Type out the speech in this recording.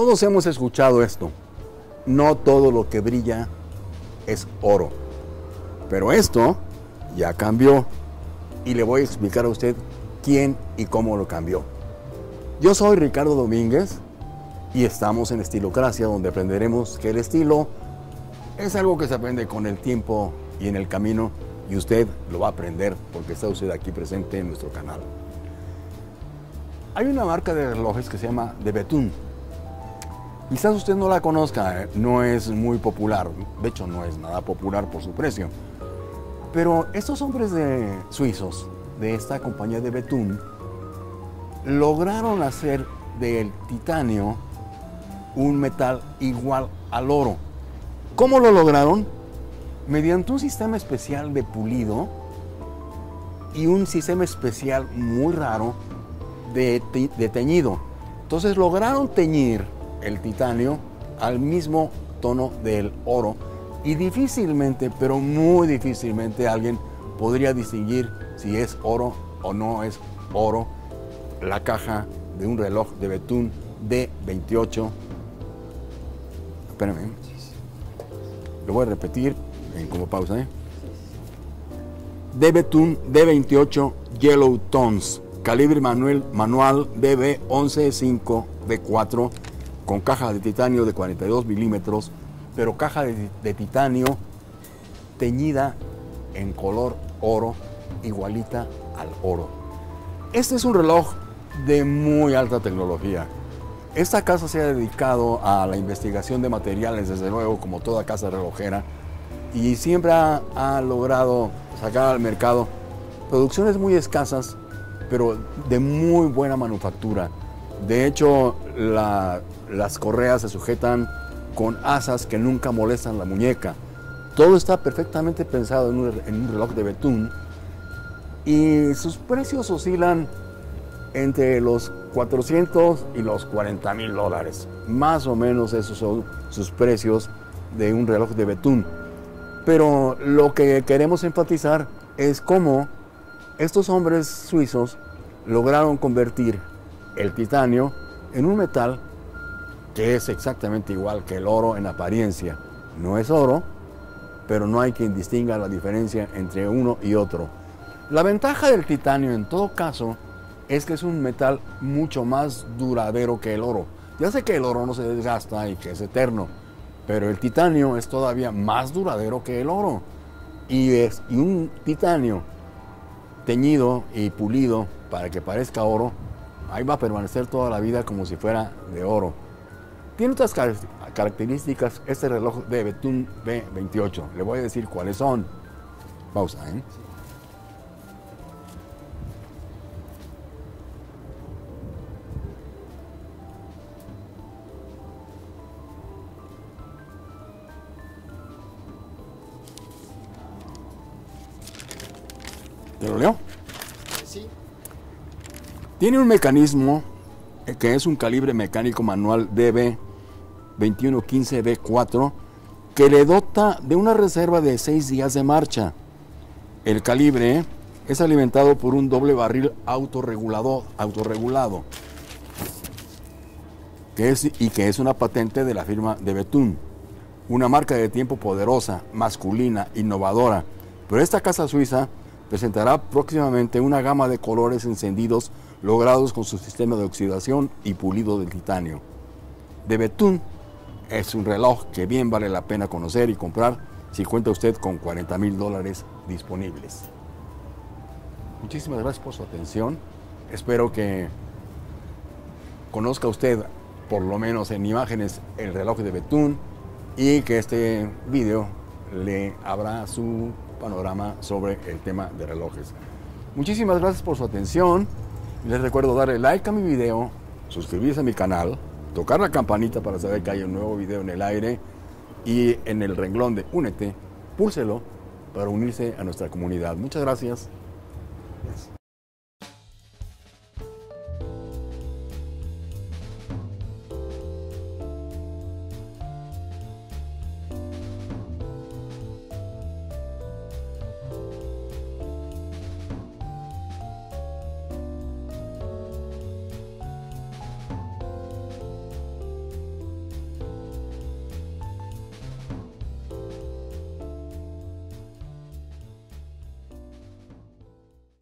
Todos hemos escuchado esto. No todo lo que brilla es oro. Pero esto ya cambió. Y le voy a explicar a usted quién y cómo lo cambió. Yo soy Ricardo Domínguez y estamos en Estilocracia, donde aprenderemos que el estilo es algo que se aprende con el tiempo y en el camino, y usted lo va a aprender porque está usted aquí presente en nuestro canal. Hay una marca de relojes que se llama De Bethune. Quizás usted no la conozca, no es muy popular, de hecho no es nada popular por su precio. Pero estos hombres suizos de esta compañía De Bethune lograron hacer del titanio un metal igual al oro. ¿Cómo lo lograron? Mediante un sistema especial de pulido y un sistema especial muy raro de teñido. Entonces lograron teñir el titanio al mismo tono del oro, y difícilmente, pero muy difícilmente, alguien podría distinguir si es oro o no es oro la caja de un reloj De Bethune D28. Espérame, lo voy a repetir como pausa, De Bethune D28 Yellow Tones, calibre manual BB115D4, con caja de titanio de 42 milímetros, pero caja de titanio teñida en color oro, igualita al oro. Este es un reloj de muy alta tecnología. Esta casa se ha dedicado a la investigación de materiales, desde luego, como toda casa relojera, y siempre ha logrado sacar al mercado producciones muy escasas, pero de muy buena manufactura. De hecho, las correas se sujetan con asas que nunca molestan la muñeca. Todo está perfectamente pensado en un reloj De Bethune, y sus precios oscilan entre los 400 y los 40 mil dólares. Más o menos esos son sus precios de un reloj De Bethune. Pero lo que queremos enfatizar es cómo estos hombres suizos lograron convertir el titanio en un metal que es exactamente igual que el oro en apariencia. No es oro, pero no hay quien distinga la diferencia entre uno y otro. La ventaja del titanio, en todo caso, es que es un metal mucho más duradero que el oro. Ya sé que el oro no se desgasta y que es eterno, pero el titanio es todavía más duradero que el oro. Y un titanio teñido y pulido para que parezca oro, ahí va a permanecer toda la vida como si fuera de oro. Tiene otras características este reloj De Bethune B28. Le voy a decir cuáles son. Pausa, ¿Te lo leo? Sí. Tiene un mecanismo que es un calibre mecánico manual DB2115B4, que le dota de una reserva de 6 días de marcha. El calibre es alimentado por un doble barril autorregulado, que es una patente de la firma De Bethune, una marca de tiempo poderosa, masculina, innovadora. Pero esta casa suiza presentará próximamente una gama de colores encendidos logrados con su sistema de oxidación y pulido del titanio. De Bethune es un reloj que bien vale la pena conocer y comprar si cuenta usted con 40 mil dólares disponibles. Muchísimas gracias por su atención. Espero que conozca usted, por lo menos en imágenes, el reloj De Bethune, y que este video le abra su panorama sobre el tema de relojes. Muchísimas gracias por su atención. Les recuerdo darle like a mi video, suscribirse a mi canal, tocar la campanita para saber que hay un nuevo video en el aire, y en el renglón de Únete, púlselo para unirse a nuestra comunidad. Muchas gracias.